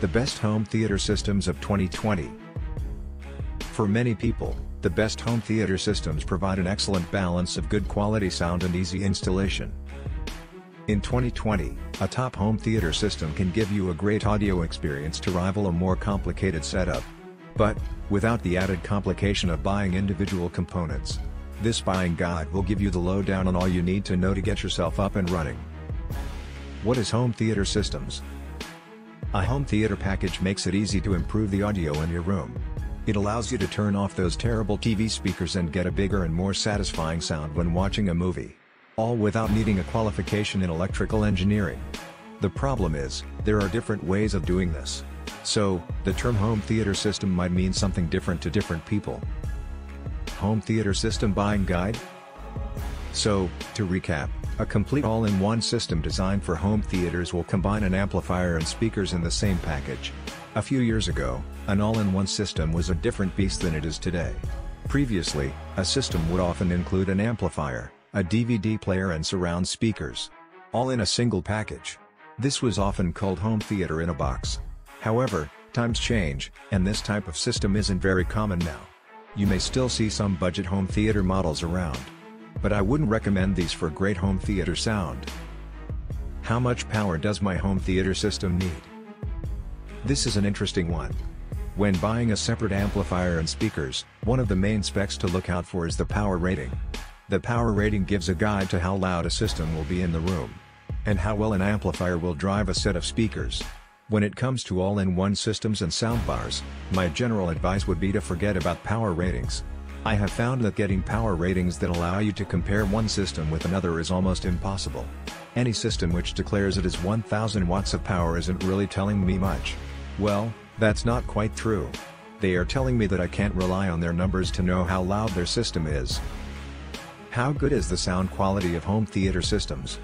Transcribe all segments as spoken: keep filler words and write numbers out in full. the best home theater systems of twenty twenty. For many people, the best home theater systems provide an excellent balance of good quality sound and easy installation. In twenty twenty, a top home theater system can give you a great audio experience to rival a more complicated setup, but without the added complication of buying individual components. This buying guide will give you the lowdown on all you need to know to get yourself up and running. What is home theater systems? A home theater package makes it easy to improve the audio in your room. It allows you to turn off those terrible T V speakers and get a bigger and more satisfying sound when watching a movie. All without needing a qualification in electrical engineering. The problem is, there are different ways of doing this. So, the term home theater system might mean something different to different people. Home theater system buying guide? So, to recap, a complete all-in-one system designed for home theaters will combine an amplifier and speakers in the same package. A few years ago, an all-in-one system was a different beast than it is today. Previously, a system would often include an amplifier, a D V D player and surround speakers. All in a single package. This was often called home theater in a box. However, times change, and this type of system isn't very common now. You may still see some budget home theater models around. But I wouldn't recommend these for great home theater sound. How much power does my home theater system need? This is an interesting one. When buying a separate amplifier and speakers, one of the main specs to look out for is the power rating. The power rating gives a guide to how loud a system will be in the room, and how well an amplifier will drive a set of speakers. When it comes to all-in-one systems and soundbars, my general advice would be to forget about power ratings. I have found that getting power ratings that allow you to compare one system with another is almost impossible. Any system which declares it is one thousand watts of power isn't really telling me much. Well, that's not quite true. They are telling me that I can't rely on their numbers to know how loud their system is. How good is the sound quality of home theater systems?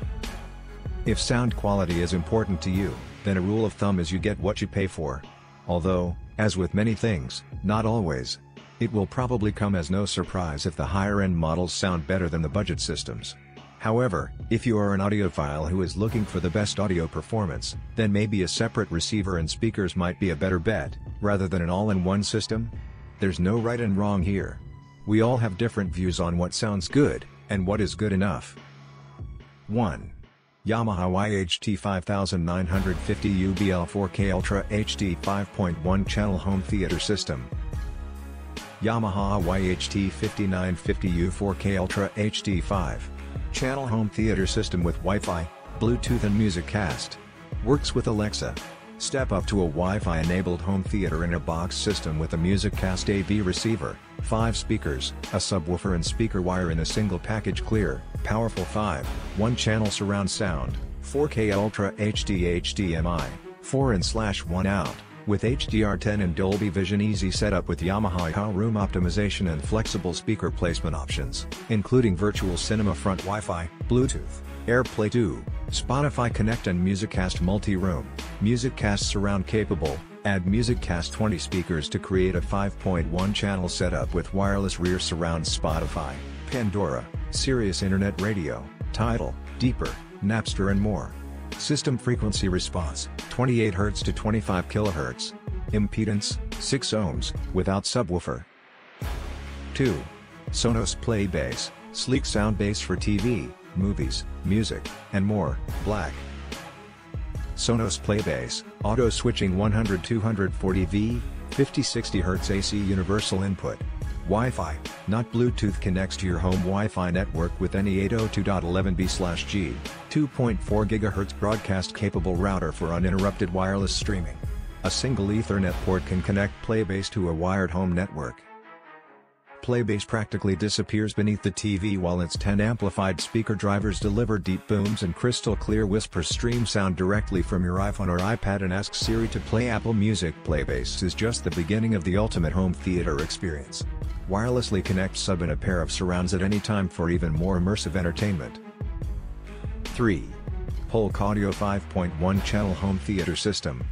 If sound quality is important to you, then a rule of thumb is you get what you pay for. Although, as with many things, not always. It will probably come as no surprise if the higher-end models sound better than the budget systems. However, if you are an audiophile who is looking for the best audio performance, then maybe a separate receiver and speakers might be a better bet, rather than an all-in-one system. There's no right and wrong here. We all have different views on what sounds good, and what is good enough. one. Yamaha Y H T fifty-nine fifty U B L four K Ultra H D five point one Channel Home Theater System. Yamaha Y H T fifty-nine fifty U four K Ultra H D five. Channel home theater system with Wi-Fi, Bluetooth and MusicCast. Works with Alexa. Step up to a Wi-Fi enabled home theater in a box system with a MusicCast A V receiver, five speakers, a subwoofer and speaker wire in a single package. Clear, powerful five, one channel surround sound, four K Ultra H D H D M I, four in one out, with H D R ten and Dolby Vision. Easy setup with Yamaha room optimization and flexible speaker placement options, including virtual cinema front Wi-Fi, Bluetooth, AirPlay two, Spotify Connect and MusicCast Multi-Room, MusicCast Surround capable. Add MusicCast twenty speakers to create a five point one channel setup with wireless rear surround. Spotify, Pandora, Sirius Internet Radio, Tidal, Deezer, Napster and more. System frequency response, twenty-eight hertz to twenty-five kilohertz. Impedance, six ohms, without subwoofer. two. Sonos Playbase, sleek sound base for T V, movies, music, and more, black. Sonos Playbase, auto switching one hundred to two hundred forty volts, fifty sixty hertz A C universal input. Wi-Fi, not Bluetooth, connects to your home Wi-Fi network with any eight oh two dot eleven b slash g, two point four gigahertz broadcast capable router for uninterrupted wireless streaming. A single Ethernet port can connect Playbase to a wired home network. Playbase practically disappears beneath the T V while its ten amplified speaker drivers deliver deep booms and crystal clear whisper stream sound directly from your iPhone or iPad and ask Siri to play Apple Music. Playbase is just the beginning of the ultimate home theater experience. Wirelessly connect sub and a pair of surrounds at any time for even more immersive entertainment. three. Polk Audio five point one Channel Home Theater System.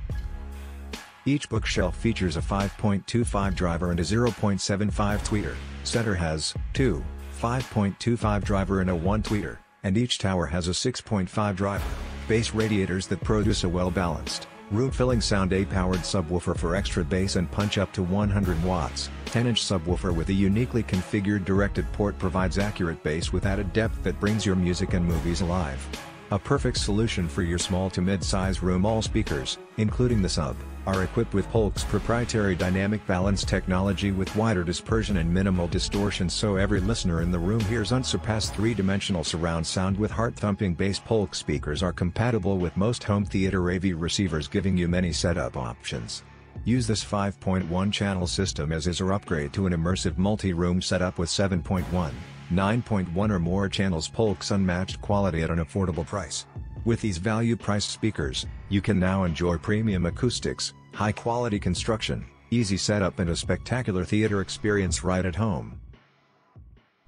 Each bookshelf features a five point two five driver and a zero point seven five tweeter, center has two, five point two five driver and a one tweeter, and each tower has a six point five driver, bass radiators that produce a well-balanced, Root-filling sound. A-powered subwoofer for extra bass and punch up to one hundred watts, ten inch subwoofer with a uniquely configured directed port provides accurate bass with added depth that brings your music and movies alive. A perfect solution for your small to mid-size room. All speakers, including the sub, are equipped with Polk's proprietary dynamic balance technology with wider dispersion and minimal distortion, so every listener in the room hears unsurpassed three-dimensional surround sound with heart-thumping bass. Polk speakers are compatible with most home theater A V receivers, giving you many setup options. Use this five point one channel system as is, or upgrade to an immersive multi-room setup with seven point one, nine point one or more channels. Polk's unmatched quality at an affordable price. With these value-priced speakers, you can now enjoy premium acoustics, high-quality construction, easy setup and a spectacular theater experience right at home.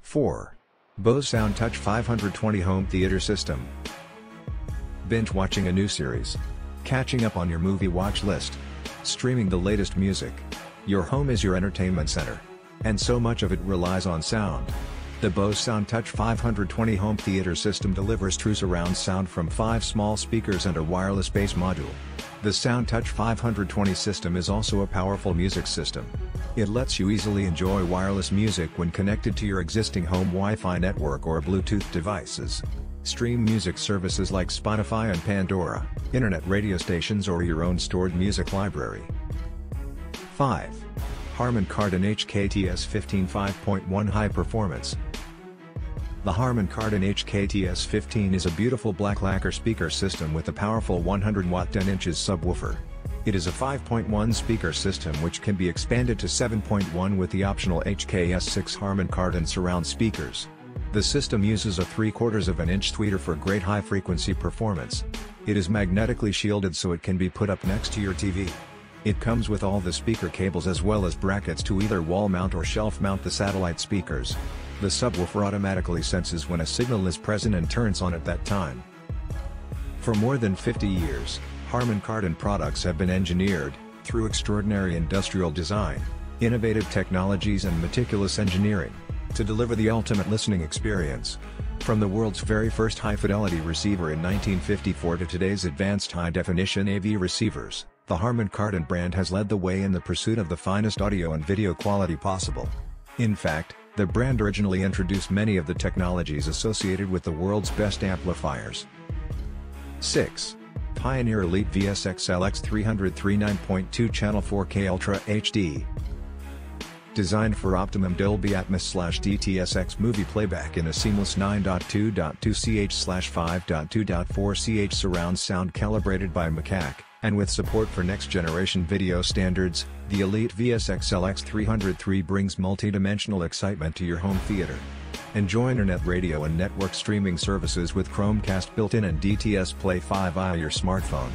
four. Bose SoundTouch five twenty Home Theater System. Binge watching a new series? Catching up on your movie watch list? Streaming the latest music? Your home is your entertainment center. And so much of it relies on sound. The Bose SoundTouch five twenty Home Theater System delivers true surround sound from five small speakers and a wireless bass module. The SoundTouch five twenty system is also a powerful music system. It lets you easily enjoy wireless music when connected to your existing home Wi-Fi network or Bluetooth devices. Stream music services like Spotify and Pandora, internet radio stations, or your own stored music library. five. Harman Kardon H K T S fifteen five point one High Performance. The Harman Kardon H K T S fifteen is a beautiful black lacquer speaker system with a powerful one hundred watt ten inches subwoofer. It is a five point one speaker system which can be expanded to seven point one with the optional H K S six Harman Kardon surround speakers. The system uses a three quarters of an inch tweeter for great high-frequency performance. It is magnetically shielded so it can be put up next to your T V. It comes with all the speaker cables as well as brackets to either wall mount or shelf mount the satellite speakers. The subwoofer automatically senses when a signal is present and turns on at that time. For more than fifty years, Harman Kardon products have been engineered, through extraordinary industrial design, innovative technologies and meticulous engineering, to deliver the ultimate listening experience. From the world's very first high-fidelity receiver in nineteen fifty-four to today's advanced high-definition A V receivers, the Harman Kardon brand has led the way in the pursuit of the finest audio and video quality possible. In fact, the brand originally introduced many of the technologies associated with the world's best amplifiers. six. Pioneer Elite V S X L X three hundred nine point two channel four K Ultra H D. Designed for optimum Dolby Atmos/D T S X movie playback in a seamless nine point two point two C H slash five point two point four C H surround sound calibrated by MCACC, and with support for next-generation video standards, the Elite V S X L X three hundred brings multi-dimensional excitement to your home theater. Enjoy internet radio and network streaming services with Chromecast built-in and D T S Play-Fi via your smartphone.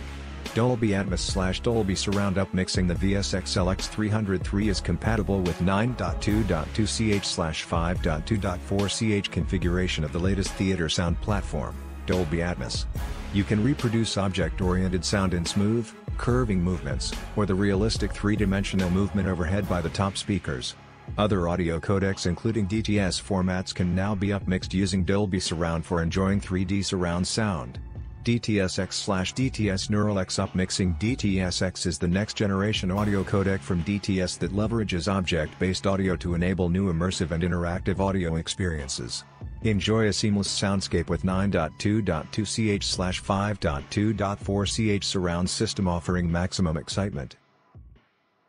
Dolby Atmos/Dolby Surround upmixing. The V S X L X three hundred is compatible with nine point two point two C H slash five point two point four C H configuration of the latest theater sound platform, Dolby Atmos. You can reproduce object-oriented sound in smooth, curving movements, or the realistic three-dimensional movement overhead by the top speakers. Other audio codecs including D T S formats can now be upmixed using Dolby Surround for enjoying three D surround sound. D T S X slash D T S NeuralX upmixing. D T S X is the next-generation audio codec from D T S that leverages object-based audio to enable new immersive and interactive audio experiences. Enjoy a seamless soundscape with nine point two point two C H slash five point two point four C H surround system offering maximum excitement.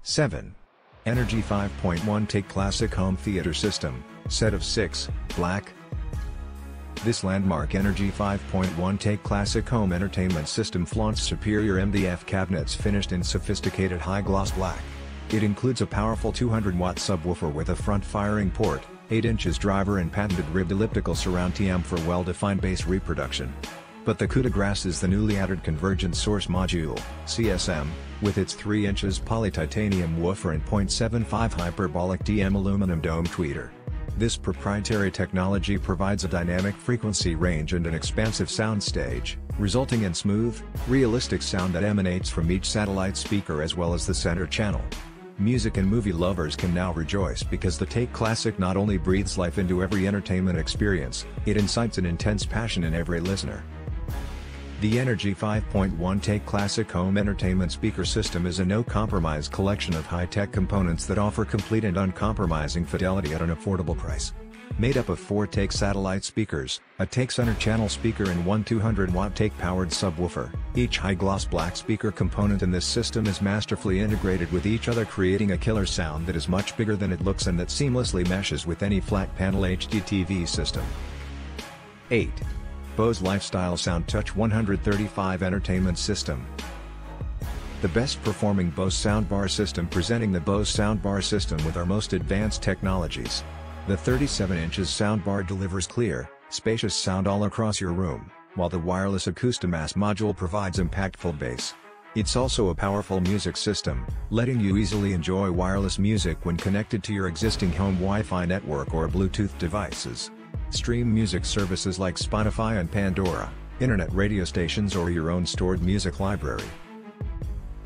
seven. ENERGY five point one Take Classic Home Theater System, Set of six, Black. This landmark ENERGY five point one Take Classic Home Entertainment System flaunts superior M D F cabinets finished in sophisticated high-gloss black. It includes a powerful two hundred watt subwoofer with a front-firing port, eight inches driver and patented ribbed elliptical surround T M for well-defined bass reproduction. But the coup de grace is the newly added Convergent Source Module, C S M, with its three inches polytitanium woofer and zero point seven five hyperbolic D M aluminum dome tweeter. This proprietary technology provides a dynamic frequency range and an expansive soundstage, resulting in smooth, realistic sound that emanates from each satellite speaker as well as the center channel. Music and movie lovers can now rejoice because the Take Classic not only breathes life into every entertainment experience, it incites an intense passion in every listener. The ENERGY five point one Take Classic Home Entertainment Speaker System is a no-compromise collection of high-tech components that offer complete and uncompromising fidelity at an affordable price. Made up of four Take satellite speakers, a Take center channel speaker and one two hundred watt Take powered subwoofer, each high-gloss black speaker component in this system is masterfully integrated with each other, creating a killer sound that is much bigger than it looks and that seamlessly meshes with any flat-panel H D T V system. eight. Bose Lifestyle SoundTouch one thirty-five Entertainment System. The best performing Bose soundbar system, presenting the Bose soundbar system with our most advanced technologies. The thirty-seven inches soundbar delivers clear, spacious sound all across your room, while the wireless Acoustimass module provides impactful bass. It's also a powerful music system, letting you easily enjoy wireless music when connected to your existing home Wi-Fi network or Bluetooth devices. Stream music services like Spotify and Pandora, internet radio stations, or your own stored music library.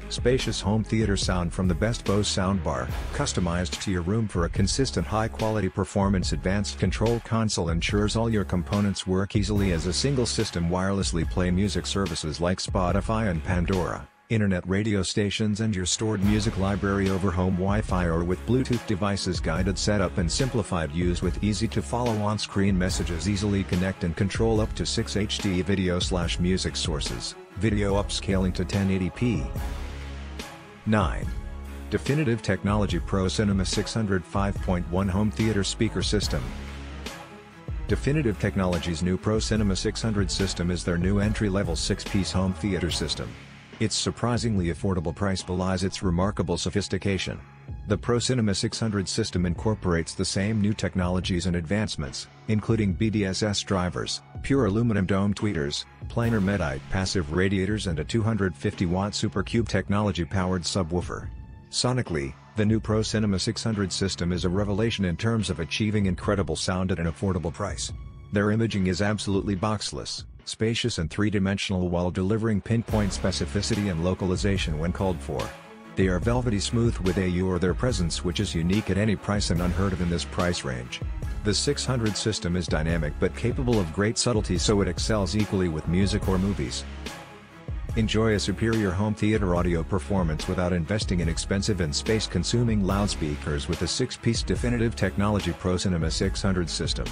Spacious home theater sound from the best Bose soundbar, customized to your room for a consistent high-quality performance. Advanced control console ensures all your components work easily as a single system. Wirelessly play music services like Spotify and Pandora, internet radio stations, and your stored music library over home Wi-Fi or with Bluetooth devices. Guided setup and simplified use with easy-to-follow on-screen messages. Easily connect and control up to six H D video slash music sources, video upscaling to ten eighty p. nine. Definitive Technology ProCinema six hundred five point one Home Theater Speaker System. Definitive Technology's new ProCinema six hundred system is their new entry-level six-piece home theater system. Its surprisingly affordable price belies its remarkable sophistication. The ProCinema six hundred system incorporates the same new technologies and advancements, including B D S S drivers, pure aluminum dome tweeters, planar medite passive radiators, and a two hundred fifty watt SuperCube technology-powered subwoofer. Sonically, the new ProCinema six hundred system is a revelation in terms of achieving incredible sound at an affordable price. Their imaging is absolutely boxless, spacious, and three-dimensional, while delivering pinpoint specificity and localization when called for. They are velvety smooth with A U or their presence, which is unique at any price and unheard of in this price range. The six hundred system is dynamic but capable of great subtlety, so it excels equally with music or movies. Enjoy a superior home theater audio performance without investing in expensive and space-consuming loudspeakers with a six-piece Definitive Technology ProCinema six hundred system.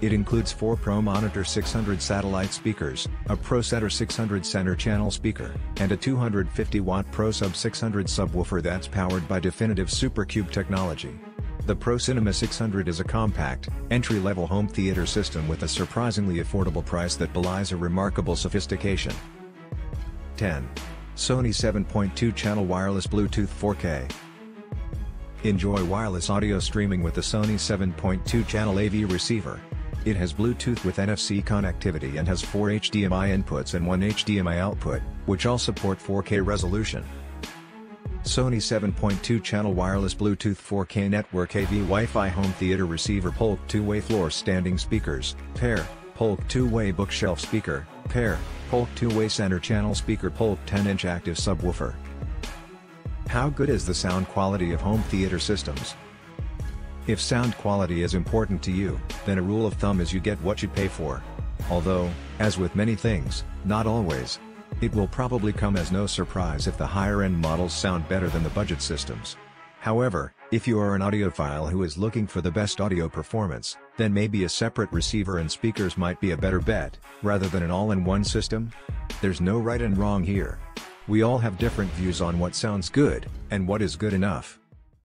It includes four Pro Monitor six hundred satellite speakers, a Pro Center six hundred center channel speaker, and a two hundred fifty watt Pro Sub six hundred subwoofer that's powered by Definitive SuperCube technology. The ProCinema six hundred is a compact, entry-level home theater system with a surprisingly affordable price that belies a remarkable sophistication. ten. Sony seven point two channel Wireless Bluetooth four K. Enjoy wireless audio streaming with the Sony seven point two channel A V receiver. It has Bluetooth with N F C connectivity and has four H D M I inputs and one H D M I output, which all support four K resolution. Sony seven point two channel Wireless Bluetooth four K Network A V Wi-Fi Home Theater Receiver. Polk two-way floor standing speakers, pair, Polk two-way bookshelf speaker, pair, Polk two-way center channel speaker, Polk ten inch active subwoofer. How good is the sound quality of home theater systems? If sound quality is important to you, then a rule of thumb is you get what you pay for. Although, as with many things, not always. It will probably come as no surprise if the higher-end models sound better than the budget systems. However, if you are an audiophile who is looking for the best audio performance, then maybe a separate receiver and speakers might be a better bet, rather than an all-in-one system. There's no right and wrong here. We all have different views on what sounds good, and what is good enough.